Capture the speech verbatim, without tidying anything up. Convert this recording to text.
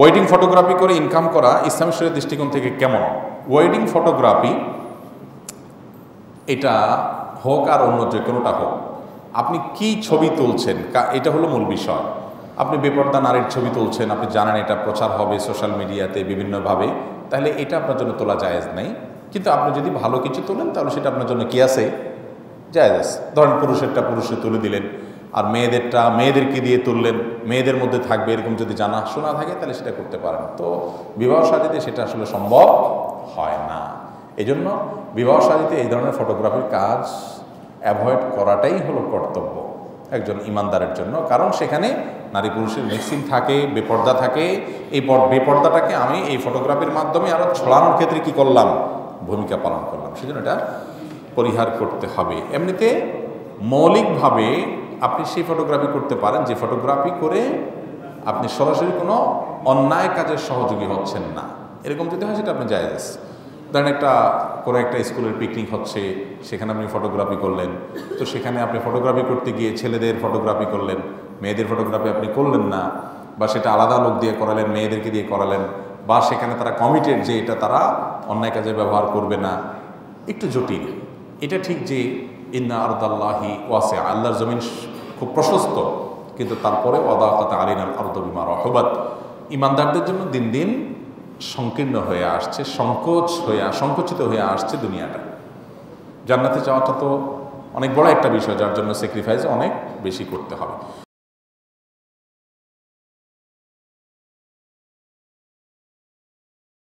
Wedding photography করে income করা ইসলামী শরীয়তের দৃষ্টিকোণ থেকে কেমন? ওয়েডিং ফটোগ্রাফি এটা হোক আর অন্য যে কোনোটা হোক, আপনি কি ছবি তুলছেন এটা হলো মূল বিষয়। আপনি বেপর্দা নারীর ছবি তুলছেন, আপনি জানেন এটা প্রচার হবে সোশ্যাল মিডিয়াতে বিভিন্নভাবে, তাহলে এটা আপনার জন্য তোলা জায়েজ নাই। কিন্তু আপনি যদি ভালো কিছু তোলেন তাহলে সেটা আপনার জন্য কী আছে? জায়েজ আছে। ধরেন পুরুষেরটা পুরুষে তুলে দিলেন, আর মেয়েদেরটা মেয়েদেরকে দিয়ে তুললেন, মেয়েদের মধ্যে থাকবে এরকম যদি জানা শোনা থাকে তাহলে সেটা করতে পারেন। তো বিবাহ সাদীতে সেটা আসলে সম্ভব হয় না। এই জন্য বিবাহ সাদীতে এই ধরনের ফটোগ্রাফির কাজ অ্যাভয়েড করাটাই হলো কর্তব্য একজন ইমানদারের জন্য। কারণ সেখানে নারী পুরুষের মিক্সিং থাকে, বেপর্দা থাকে। এই বেপর্দাটাকে আমি এই ফটোগ্রাফির মাধ্যমে আরও ছড়ানোর ক্ষেত্রে কী করলাম? ভূমিকা পালন করলাম। সেজন্য এটা পরিহার করতে হবে। এমনিতে মৌলিকভাবে আপনি সেই ফটোগ্রাফি করতে পারেন যে ফটোগ্রাফি করে আপনি সরাসরি কোনো অন্যায় কাজের সহযোগী হচ্ছেন না, এরকম যদি হয় সেটা আপনি জায়েজ। ধরেন একটা কোনো একটা স্কুলের পিকনিক হচ্ছে, সেখানে আপনি ফটোগ্রাফি করলেন, তো সেখানে আপনি ফটোগ্রাফি করতে গিয়ে ছেলেদের ফটোগ্রাফি করলেন, মেয়েদের ফটোগ্রাফি আপনি করলেন না, বা সেটা আলাদা লোক দিয়ে করালেন, মেয়েদেরকে দিয়ে করালেন, বা সেখানে তারা কমিটেড যে এটা তারা অন্যায় কাজে ব্যবহার করবে না। একটু জটিল এটা ঠিক যে ইন্না আরদাল্লাহি ওয়াসিআ, আল্লাহর জমিন খুব প্রশস্ত, কিন্তু তারপরে ওয়াদাকাত আলাইনাল আরদু বিমা রাহাবাত, ইমানদারদের জন্য দিন দিন সংকীর্ণ হয়ে আসছে, সংকোচ হয়ে সংকুচিত হয়ে আসছে দুনিয়াটা। জান্নাতে যাওয়াটা তো অনেক বড় একটা বিষয়, যার জন্য স্যাক্রিফাইস অনেক বেশি করতে হবে।